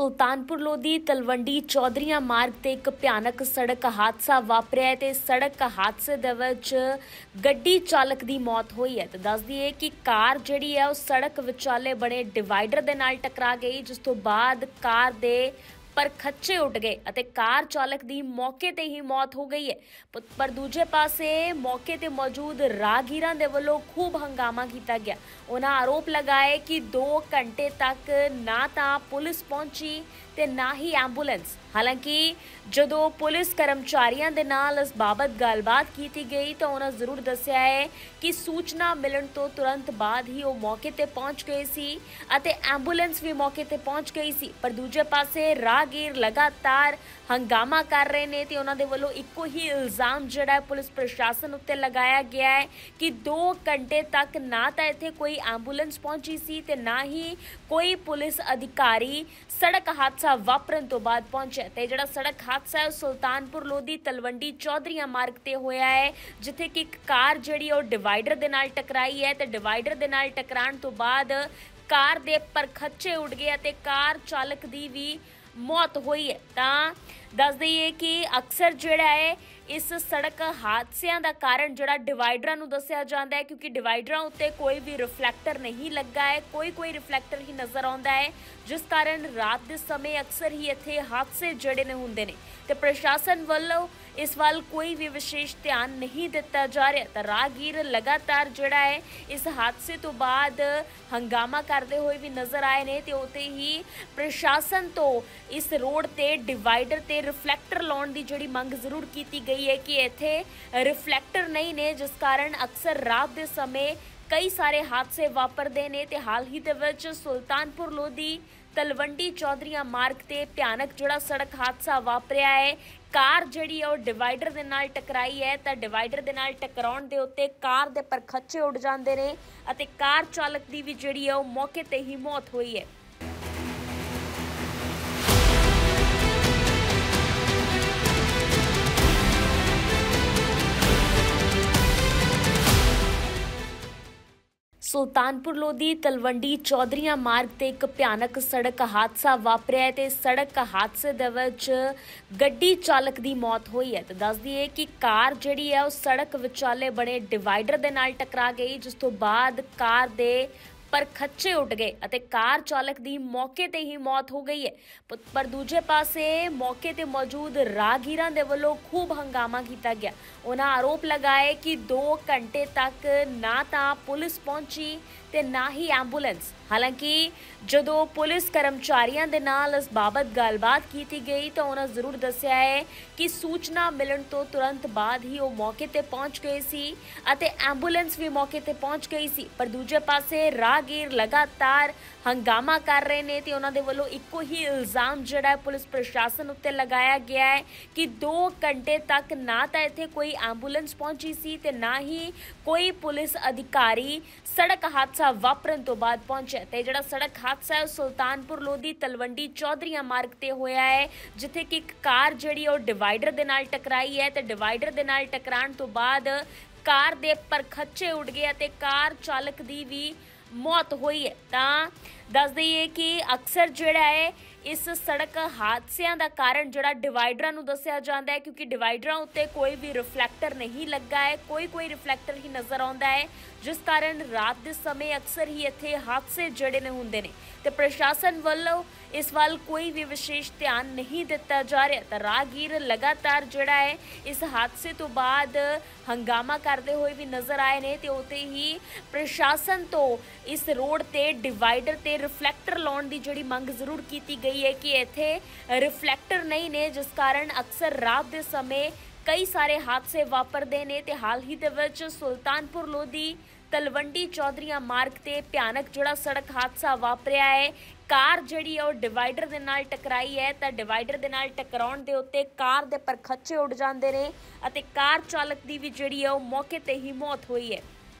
सुल्तानपुर लोधी तलवंडी चौधरीआं मार्ग ते एक भयानक सड़क हादसा वापरिया है ते सड़क हादसे दे विच गड्डी चालक दी मौत होई है। तो दस दिए कि कार जिहड़ी है उस सड़क विचाले बने डिवाइडर दे नाल टकरा गई, जिस तों बाद कार दे पर खच्चे उठ गए अते कार चालक दी मौके ते ही मौत हो गई है। पर दूजे पासे मौके ते मौजूद राहगीरां दे वल्लों खूब हंगामा किया गया। उन्हां आरोप लगाए कि 2 घंटे तक ना तां पुलिस पहुंची ते ना ही एंबूलेंस। हालांकि जदों पुलिस कर्मचारियों दे नाल इस बाबत गलबात की गई तो उन्हां जरूर दस्सिया है कि सूचना मिलण तो तुरंत बाद ही वो मौके ते पहुंच गए सी अते एंबूलेंस भी मौके ते पहुंच गई सी। पर दूजे पासे राहगीर लगातार हंगामा कर रहे हैं तो उन्होंने वालों इको ही इल्ज़ाम जड़ा पुलिस प्रशासन उत्ते लगाया गया है कि 2 घंटे तक ना तो इत्थे कोई एंबूलेंस पहुंची सी ते ना ही कोई पुलिस अधिकारी सड़क हादसा वापरन तो बाद पहुंचे। तो जो सड़क हादसा है सुल्तानपुर लोधी तलवंडी चौधरीआं मार्ग ते होया है, जिथे कि एक कार जिहड़ी वो डिवाइडर दे नाल टकराई है तो डिवाइडर दे नाल टकराण तो बाद कार दे परखच्चे उड़ गए ते कार चालक दी भी मौत हुई है। तो दस दईए कि अक्सर जोड़ा है इस सड़क हादसों का कारण जोड़ा डिवाइडर दसिया जाता है, क्योंकि डिवाइडर उत्ते कोई भी रिफ्लैक्टर नहीं लगा है, कोई रिफ्लैक्टर ही नज़र आता है, जिस कारण रात के समय अक्सर ही इत्थे हादसे जोड़े ने होंदे ने। तो प्रशासन वालों इस वाल कोई भी विशेष ध्यान नहीं दिता जा रहा। तो राहगीर लगातार जोड़ा है इस हादसे तो बाद हंगामा करते हुए भी नज़र आए हैं तो उत्ते ही प्रशासन तो इस रोड ते डिवाइडर ते रिफ्लैक्टर लाने की जोड़ी मंग जरूर की गई है कि इत्थे रिफ्लैक्टर नहीं ने, जिस कारण अक्सर रात के समय कई सारे हादसे वापरते हैं। तो हाल ही दे विच सुल्तानपुर लोधी तलवंडी चौधरीआं मार्ग ते भयानक जोड़ा सड़क हादसा वापरिया है। कार जिहड़ी है डिवाइडर दे नाल टकराई है तो डिवाइडर दे नाल टकराउण दे उत्ते कार दे परखच्चे उड़ जांदे ने अते कार चालक दी भी जिहड़ी है वो मौके ते ही मौत होई है। सुल्तानपुर लोधी तलवंडी चौधरीआं मार्ग ते एक भयानक सड़क हादसा वापरिया है ते सड़क हादसे दे विच गड्डी चालक दी मौत होई है। तो दस दिए कि कार जिहड़ी है उस सड़क विचाले बने डिवाइडर दे नाल टकरा गई, जिस तों बाद कार दे पर खच्चे उठ गए अते कार चालक दी मौके ते ही मौत हो गई है। पर दूजे पासे मौके ते मौजूद राहगीरां दे वल्लों खूब हंगामा किया गया। उन्हां आरोप लगाए कि 2 घंटे तक ना तां पुलिस पहुंची ते ना ही एंबूलेंस। हालांकि जदों पुलिस कर्मचारियों दे नाल इस बाबत गलबात की गई तो उन्हां जरूर दस्सिया है कि सूचना मिलण तो तुरंत बाद ही वो मौके ते पहुंच गए सी अते एंबूलेंस भी मौके ते पहुंच गई सी। पर दूजे पासे राहगीर लगातार हंगामा कर रहे हैं तो उन्होंने वालों इको ही इल्ज़ाम जड़ा पुलिस प्रशासन उत्ते लगाया गया है कि 2 घंटे तक ना तो इत्थे कोई एंबूलेंस पहुंची सी ते ना ही कोई पुलिस अधिकारी सड़क हादसा वापरन तो बाद पहुंचे। तो जो सड़क हादसा है सुल्तानपुर लोधी तलवंडी चौधरीआं मार्ग ते होया है, जिथे कि एक कार जिहड़ी है वो डिवाइडर दे नाल टकराई है तो डिवाइडर दे नाल टकराण तो बाद कार दे परखच्चे उड़ गए अते कार चालक दी भी मौत हुई है। तो दस दईए कि अक्सर जोड़ा है इस सड़क हादसों का कारण जोड़ा डिवाइडर दसिया जाता है, क्योंकि डिवाइडर उत्ते कोई भी रिफ्लैक्टर नहीं लगा है, कोई रिफ्लैक्टर ही नज़र आता है, जिस कारण रात के समय अक्सर ही इत्थे हादसे जोड़े ने होंदे ने। तो प्रशासन वालों इस वाल कोई भी विशेष ध्यान नहीं दिता जा रहा। तो राहगीर लगातार जोड़ा है इस हादसे तो बाद हंगामा करते हुए भी नज़र आए हैं तो उत्ते ही प्रशासन तो इस रोड ते डिवाइडर ते रिफ्लैक्टर लाने की जोड़ी मंग जरूर की गई है कि इत्थे रिफ्लैक्टर नहीं ने, जिस कारण अक्सर रात के समय कई सारे हादसे वापरते हैं। तो हाल ही दे विच सुल्तानपुर लोधी तलवंडी चौधरीआं मार्ग ते भयानक जोड़ा सड़क हादसा वापरिया है। कार जिहड़ी है वो डिवाइडर दे नाल टकराई है तो डिवाइडर दे नाल टकराउण दे उत्ते कार दे परखच्चे उड़ जांदे ने अते कार चालक दी भी जिहड़ी है वो मौके ते ही मौत होई है।